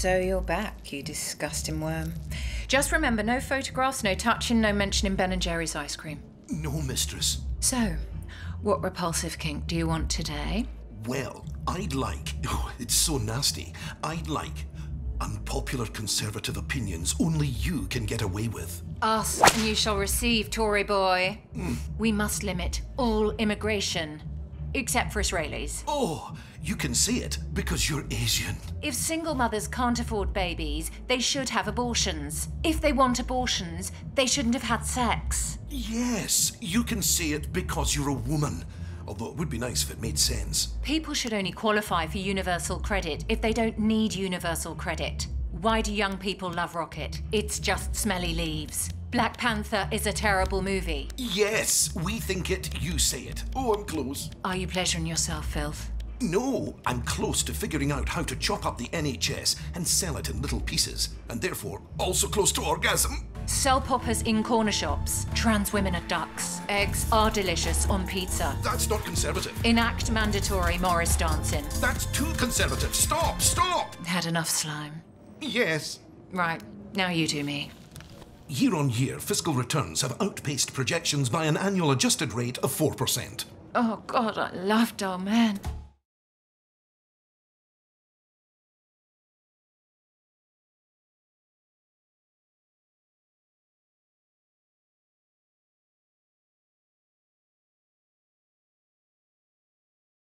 So you're back, you disgusting worm. Just remember, no photographs, no touching, no mentioning Ben and Jerry's ice cream. No, mistress. So, what repulsive kink do you want today? Well, I'd like... Oh, it's so nasty. I'd like unpopular conservative opinions only you can get away with. Ask and you shall receive, Tory boy. Mm. We must limit all immigration, except for Israelis. Oh, you can say it because you're Asian. If single mothers can't afford babies, they should have abortions. If they want abortions, they shouldn't have had sex. Yes, you can say it because you're a woman. Although it would be nice if it made sense. People should only qualify for universal credit if they don't need universal credit. Why do young people love Rocket? It's just smelly leaves. Black Panther is a terrible movie. Yes, we think it, you say it. Oh, I'm close. Are you pleasuring yourself, Filth? No, I'm close to figuring out how to chop up the NHS and sell it in little pieces, and therefore also close to orgasm. Sell poppers in corner shops. Trans women are ducks. Eggs are delicious on pizza. That's not conservative. Enact mandatory Morris dancing. That's too conservative. Stop, stop! Had enough slime. Yes. Right, now you do me. Year on year, fiscal returns have outpaced projections by an annual adjusted rate of 4%. Oh, God, I loved our man.